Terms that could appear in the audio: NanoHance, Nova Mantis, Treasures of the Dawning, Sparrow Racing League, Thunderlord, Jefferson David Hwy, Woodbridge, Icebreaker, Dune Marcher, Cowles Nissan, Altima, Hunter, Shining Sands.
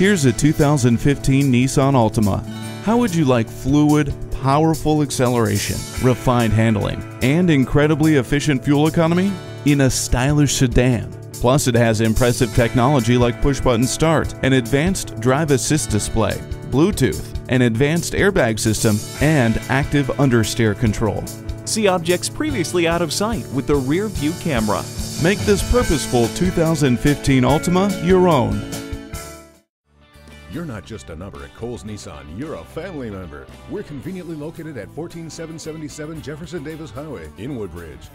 Here's a 2015 Nissan Altima. How would you like fluid, powerful acceleration, refined handling, and incredibly efficient fuel economy in a stylish sedan? Plus, it has impressive technology like push-button start, an advanced drive assist display, Bluetooth, an advanced airbag system, and active understeer control. See objects previously out of sight with the rear view camera. Make this purposeful 2015 Altima your own. You're not just a number at Cowles Nissan, you're a family member. We're conveniently located at 14777 Jefferson Davis Highway in Woodbridge.